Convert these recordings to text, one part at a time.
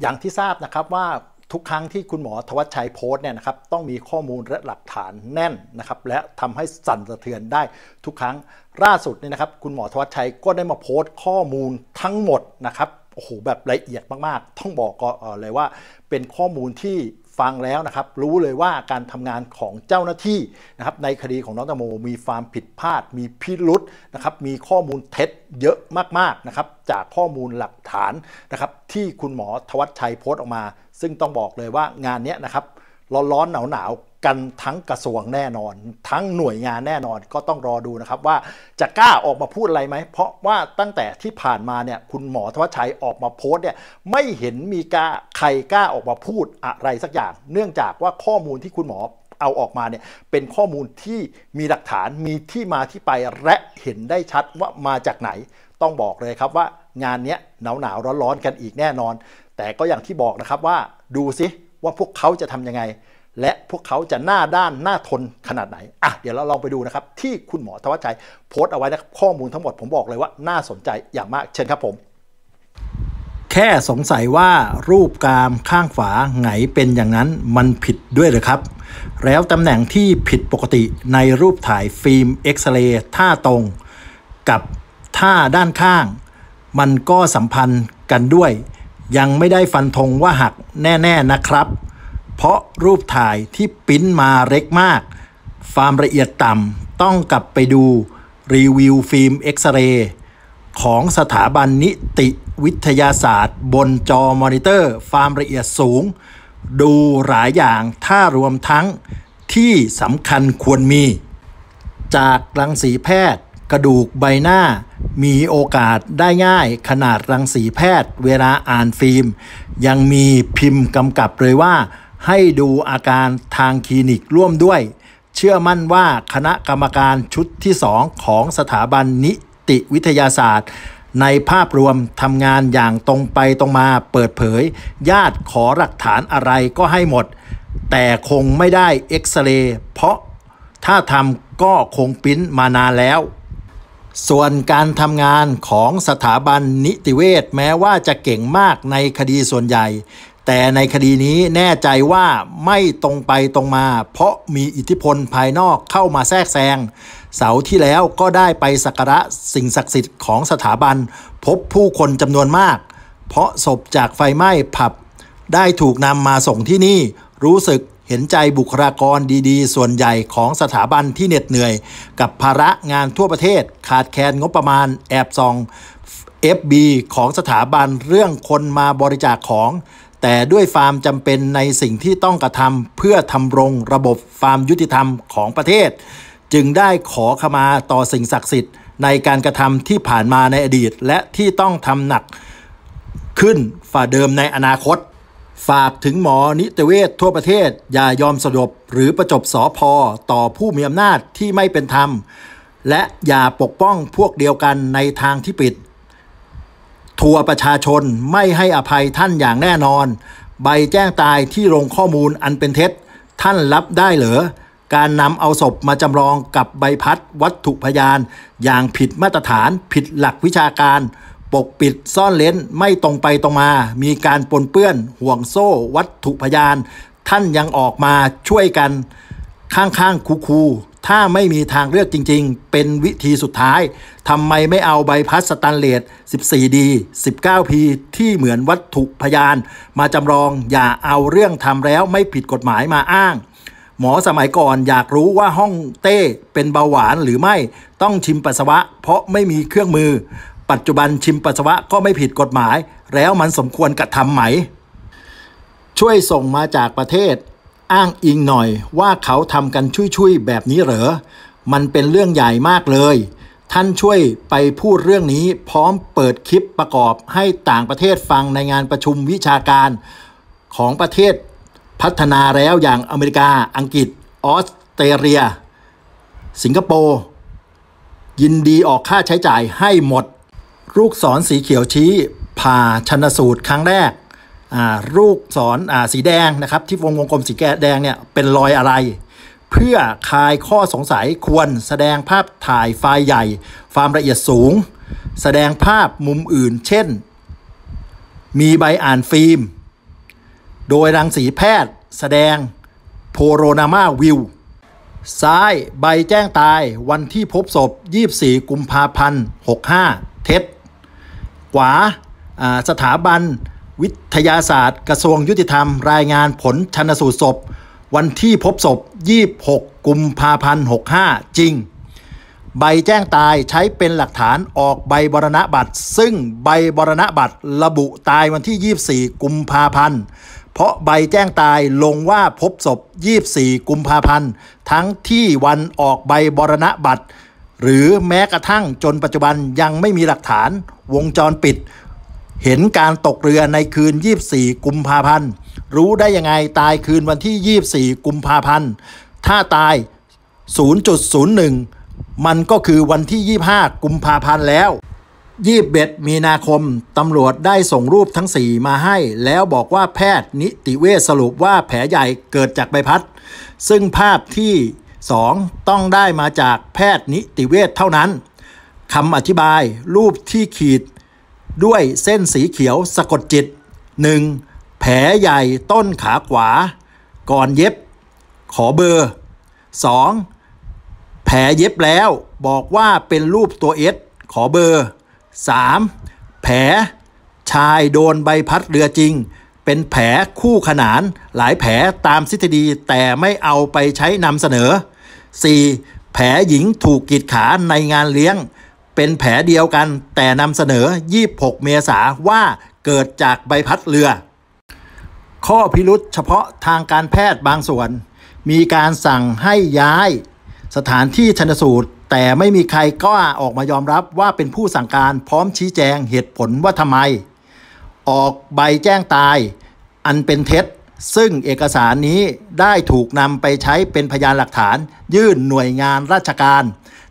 อย่างที่ทราบนะครับว่าทุกครั้งที่คุณหมอธวัชชัยโพสต์เนี่ยนะครับต้องมีข้อมูลและหลักฐานแน่นนะครับและทำให้สั่นสะเทือนได้ทุกครั้งล่าสุดนี่นะครับคุณหมอธวัชชัยก็ได้มาโพสต์ข้อมูลทั้งหมดนะครับโอ้โหแบบละเอียดมากๆต้องบอกก่อนเลยว่าเป็นข้อมูลที่ฟังแล้วนะครับรู้เลยว่าการทำงานของเจ้าหน้าที่นะครับในคดีของน้องแตงโมมีความผิดพลาดมีพิรุธนะครับมีข้อมูลเท็จเยอะมากๆนะครับจากข้อมูลหลักฐานนะครับที่คุณหมอธวัชชัยโพสต์ออกมาซึ่งต้องบอกเลยว่างานนี้นะครับร้อนๆหนาวๆกันทั้งกระทรวงแน่นอนทั้งหน่วยงานแน่นอนก็ต้องรอดูนะครับว่าจะกล้าออกมาพูดอะไรไหมเพราะว่าตั้งแต่ที่ผ่านมาเนี่ยคุณหมอธวัชชัยออกมาโพสต์เนี่ยไม่เห็นมีใครกล้าออกมาพูดอะไรสักอย่างเนื่องจากว่าข้อมูลที่คุณหมอเอาออกมาเนี่ยเป็นข้อมูลที่มีหลักฐานมีที่มาที่ไปและเห็นได้ชัดว่ามาจากไหนต้องบอกเลยครับว่างานนี้หนาวๆร้อนๆกันอีกแน่นอนแต่ก็อย่างที่บอกนะครับว่าดูสิว่าพวกเขาจะทำยังไงและพวกเขาจะหน้าด้านหน้าทนขนาดไหนอ่ะเดี๋ยวเราลองไปดูนะครับที่คุณหมอธวัชชัยโพสต์เอาไว้นะครับข้อมูลทั้งหมดผมบอกเลยว่าน่าสนใจอย่างมากเชิญครับผมแค่สงสัยว่ารูปกรามข้างฝาไหนเป็นอย่างนั้นมันผิดด้วยหรือครับแล้วตำแหน่งที่ผิดปกติในรูปถ่ายฟิล์มเอ็กซเรย์ท่าตรงกับท่าด้านข้างมันก็สัมพันธ์กันด้วยยังไม่ได้ฟันธงว่าหักแน่ๆนะครับเพราะรูปถ่ายที่ปิ้นมาเล็กมากความละเอียดต่ำต้องกลับไปดูรีวิวฟิล์มเอ็กซเรย์ของสถาบันนิติวิทยาศาสตร์บนจอมอนิเตอร์ความละเอียดสูงดูหลายอย่างถ้ารวมทั้งที่สำคัญควรมีจากรังสีแพทย์กระดูกใบหน้ามีโอกาสได้ง่ายขนาดรังสีแพทย์เวลาอ่านฟิล์มยังมีพิมพ์กำกับเลยว่าให้ดูอาการทางคลินิกร่วมด้วยเชื่อมั่นว่าคณะกรรมการชุดที่2ของสถาบันนิติวิทยาศาสตร์ในภาพรวมทำงานอย่างตรงไปตรงมาเปิดเผยญาติขอหลักฐานอะไรก็ให้หมดแต่คงไม่ได้เอ็กซเรย์เพราะถ้าทำก็คงปริ้นมานานแล้วส่วนการทำงานของสถาบันนิติเวชแม้ว่าจะเก่งมากในคดีส่วนใหญ่แต่ในคดีนี้แน่ใจว่าไม่ตรงไปตรงมาเพราะมีอิทธิพลภายนอกเข้ามาแทรกแซงเสาร์ที่แล้วก็ได้ไปสักการะสิ่งศักดิ์สิทธิ์ของสถาบันพบผู้คนจำนวนมากเพราะศพจากไฟไหม้ผับได้ถูกนำมาส่งที่นี่รู้สึกเห็นใจบุคลากรดีๆส่วนใหญ่ของสถาบันที่เหน็ดเหนื่อยกับภาระงานทั่วประเทศขาดแคลนงบประมาณแอบซอง FB ของสถาบันเรื่องคนมาบริจาคของแต่ด้วยความจำเป็นในสิ่งที่ต้องกระทำเพื่อทำรงระบบความยุติธรรมของประเทศจึงได้ขอขมาต่อสิ่งศักดิ์สิทธิ์ในการกระทำที่ผ่านมาในอดีตและที่ต้องทำหนักขึ้นฝ่าเดิมในอนาคตฝากถึงหมอนิติเวชทั่วประเทศอย่ายอมสลบหรือประจบสภต่อผู้มีอำนาจที่ไม่เป็นธรรมและอย่าปกป้องพวกเดียวกันในทางที่ผิดทั่วประชาชนไม่ให้อภัยท่านอย่างแน่นอนใบแจ้งตายที่ลงข้อมูลอันเป็นเท็จท่านรับได้เหรอการนำเอาศพมาจำลองกับใบพัดวัตถุพยานอย่างผิดมาตรฐานผิดหลักวิชาการปกปิดซ่อนเล้นไม่ตรงไปตรงมามีการปนเปื้อนห่วงโซ่วัตถุพยานท่านยังออกมาช่วยกันข้างๆคู่ๆถ้าไม่มีทางเลือกจริงๆเป็นวิธีสุดท้ายทำไมไม่เอาใบพัดสแตนเลส 14D 19P ที่เหมือนวัตถุพยานมาจำลองอย่าเอาเรื่องทำแล้วไม่ผิดกฎหมายมาอ้างหมอสมัยก่อนอยากรู้ว่าห้องเต้เป็นเบาหวานหรือไม่ต้องชิมปัสสาวะเพราะไม่มีเครื่องมือปัจจุบันชิมปัสสาวะก็ไม่ผิดกฎหมายแล้วมันสมควรกระทำไหมช่วยส่งมาจากประเทศอ้างอิงหน่อยว่าเขาทำกันช่วยๆแบบนี้เหรอมันเป็นเรื่องใหญ่มากเลยท่านช่วยไปพูดเรื่องนี้พร้อมเปิดคลิปประกอบให้ต่างประเทศฟังในงานประชุมวิชาการของประเทศพัฒนาแล้วอย่างอเมริกาอังกฤษออสเตรเลียสิงคโปร์ยินดีออกค่าใช้จ่ายให้หมดลูกศรสีเขียวชี้ผ่าชันสูตรครั้งแรกลูกศรสีแดงนะครับที่วงกลมสีแดงเนี่ยเป็นรอยอะไรเพื่อคลายข้อสงสัยควรแสดงภาพถ่ายไฟล์ใหญ่ความละเอียดสูงแสดงภาพมุมอื่นเช่นมีใบอ่านฟิล์ม โดยรังสีแพทย์แสดงโพโรนามาวิวซ้ายใบแจ้งตายวันที่พบศพ24กุมภาพันธ์65เท็จขวาสถาบันวิทยาศาสตร์กระทรวงยุติธรรมรายงานผลชนสูตรศพวันที่พบศพ26กุมภาพันธ์65จริงใบแจ้งตายใช้เป็นหลักฐานออกใบบรณบัตรซึ่งใบบรณบัตรระบุตายวันที่24กุมภาพันธ์เพราะใบแจ้งตายลงว่าพบศพ24กุมภาพันธ์ทั้งที่วันออกใบบรณบัตรหรือแม้กระทั่งจนปัจจุบันยังไม่มีหลักฐานวงจรปิดเห็นการตกเรือในคืน24กุมภาพันธ์รู้ได้ยังไงตายคืนวันที่24กุมภาพันธ์ถ้าตาย 0.01 มันก็คือวันที่25กุมภาพันธ์แล้ว21มีนาคมตำรวจได้ส่งรูปทั้ง4มาให้แล้วบอกว่าแพทย์นิติเวชสรุปว่าแผลใหญ่เกิดจากใบพัดซึ่งภาพที่2ต้องได้มาจากแพทย์นิติเวชเท่านั้นคำอธิบายรูปที่ขีดด้วยเส้นสีเขียวสะกดจิต 1. แผลใหญ่ต้นขาขวาก่อนเย็บขอเบอร์ 2. แผลเย็บแล้วบอกว่าเป็นรูปตัวเอสขอเบอร์ 3. แผลชายโดนใบพัดเรือจริงเป็นแผลคู่ขนานหลายแผลตามทฤษฎีแต่ไม่เอาไปใช้นำเสนอ 4. แผลหญิงถูกกรีดขาในงานเลี้ยงเป็นแผลเดียวกันแต่นำเสนอ26เมษายนว่าเกิดจากใบพัดเรือข้อพิรุธเฉพาะทางการแพทย์บางส่วนมีการสั่งให้ย้ายสถานที่ชันสูตรแต่ไม่มีใครกล้าออกมายอมรับว่าเป็นผู้สั่งการพร้อมชี้แจงเหตุผลว่าทำไมออกใบแจ้งตายอันเป็นเท็จซึ่งเอกสารนี้ได้ถูกนำไปใช้เป็นพยานหลักฐานยื่นหน่วยงานราชการ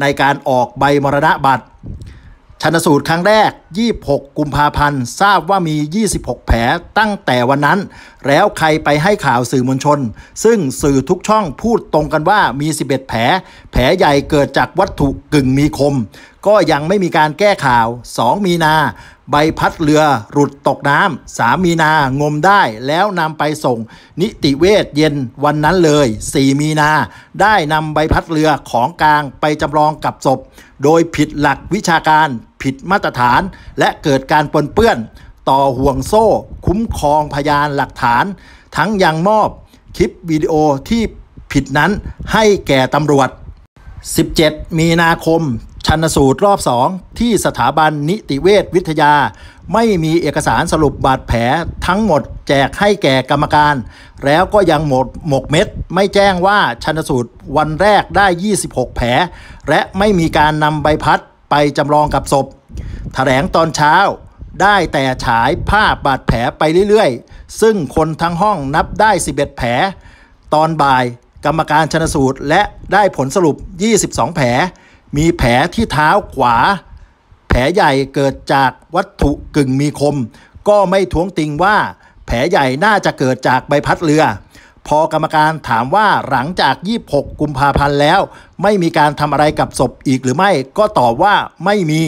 ในการออกใบมรณบัตรชันสูตรครั้งแรก26กุมภาพันธ์ทราบว่ามี26แผลตั้งแต่วันนั้นแล้วใครไปให้ข่าวสื่อมวลชนซึ่งสื่อทุกช่องพูดตรงกันว่ามี11แผลแผลใหญ่เกิดจากวัตถุกึ่งมีคมก็ยังไม่มีการแก้ข่าว2มีนาใบพัดเรือหลุดตกน้ำ3มีนางมได้แล้วนำไปส่งนิติเวชเย็นวันนั้นเลย4มีนาได้นำใบพัดเรือของกลางไปจำลองกับศพโดยผิดหลักวิชาการผิดมาตรฐานและเกิดการปนเปื้อนต่อห่วงโซ่คุ้มครองพยานหลักฐานทั้งยังมอบคลิปวิดีโอที่ผิดนั้นให้แก่ตำรวจ17มีนาคมชันสูตรรอบ2ที่สถาบันนิติเวชวิทยาไม่มีเอกสารสรุปบาดแผลทั้งหมดแจกให้แก่กรรมการแล้วก็ยังหมกเม็ดไม่แจ้งว่าชันสูตรวันแรกได้26แผลและไม่มีการนำใบพัดไปจำลองกับศพแถลงตอนเช้าได้แต่ฉายภาพบาดแผลไปเรื่อยๆซึ่งคนทั้งห้องนับได้11แผลตอนบ่ายกรรมการชันสูตรและได้ผลสรุป22แผลมีแผลที่เท้าขวาแผลใหญ่เกิดจากวัตถุกึ่งมีคมก็ไม่ท้วงติงว่าแผลใหญ่น่าจะเกิดจากใบพัดเรือพอกรรมการถามว่าหลังจาก26กุมภาพันธ์แล้วไม่มีการทำอะไรกับศพอีกหรือไม่ก็ตอบว่าไม่มี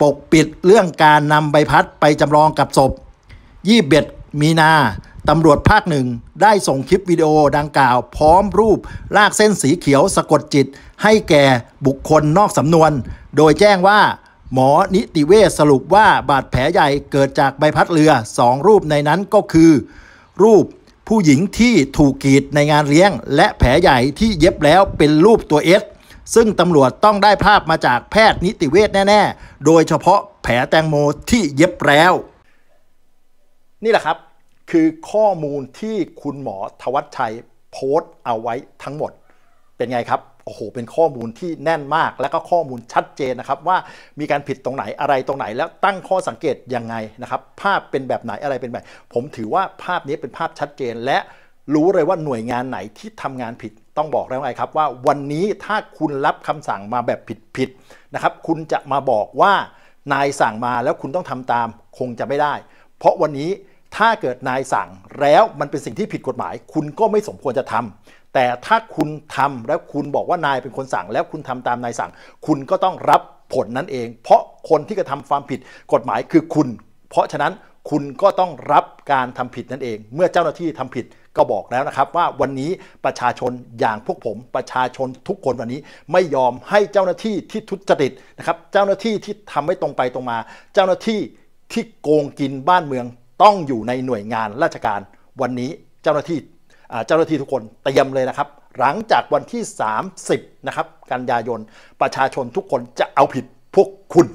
ปกปิดเรื่องการนำใบพัดไปจำลองกับศพ21มีนาตำรวจภาค1ได้ส่งคลิปวิดีโอดังกล่าวพร้อมรูปลากเส้นสีเขียวสะกดจิตให้แก่บุคคลนอกสำนวนโดยแจ้งว่าหมอนิติเวชสรุปว่าบาดแผลใหญ่เกิดจากใบพัดเรือ2รูปในนั้นก็คือรูปผู้หญิงที่ถูกกรีดในงานเลี้ยงและแผลใหญ่ที่เย็บแล้วเป็นรูปตัวเอสซึ่งตำรวจต้องได้ภาพมาจากแพทย์นิติเวชแน่ๆโดยเฉพาะแผลแตงโมที่เย็บแล้วนี่แหละครับคือข้อมูลที่คุณหมอธวัชชัยโพสต์เอาไว้ทั้งหมดเป็นไงครับโอ้โหเป็นข้อมูลที่แน่นมากและก็ข้อมูลชัดเจนนะครับว่ามีการผิดตรงไหนอะไรตรงไหนแล้วตั้งข้อสังเกตยังไงนะครับภาพเป็นแบบไหนอะไรเป็นแบบผมถือว่าภาพนี้เป็นภาพชัดเจนและรู้เลยว่าหน่วยงานไหนที่ทำงานผิดต้องบอกแล้วไงครับว่าวันนี้ถ้าคุณรับคำสั่งมาแบบผิดนะครับคุณจะมาบอกว่านายสั่งมาแล้วคุณต้องทำตามคงจะไม่ได้เพราะวันนี้ถ้าเกิดนายสั่งแล้วมันเป็นสิ่งที่ผิดกฎหมายคุณก็ไม่สมควรจะทำแต่ถ้าคุณทำแล้วคุณบอกว่านายเป็นคนสั่งแล้วคุณทำตามนายสั่งคุณก็ต้องรับผลนั่นเองเพราะคนที่กระทำความผิดกฎหมายคือคุณเพราะฉะนั้น คุณก็ต้องรับการทำผิดนั่นเองเมื่อเจ้าหน้าที่ทำผิดก็บอกแล้วนะครับว่าวันนี้ประชาชนอย่างพวกผมประชาชนทุกคนวันนี้ไม่ยอมให้เจ้าหน้าที่ที่ทุจริตนะครับเจ้าหน้าที่ที่ทำไม่ตรงไปตรงมาเจ้าหน้าที่ที่โกงกินบ้านเมืองต้องอยู่ในหน่วยงานราชการวันนี้เจ้าหน้าที่ทุกคนเตรียมเลยนะครับหลังจากวันที่30นะครับกันยายนประชาชนทุกคนจะเอาผิดพวกคุณ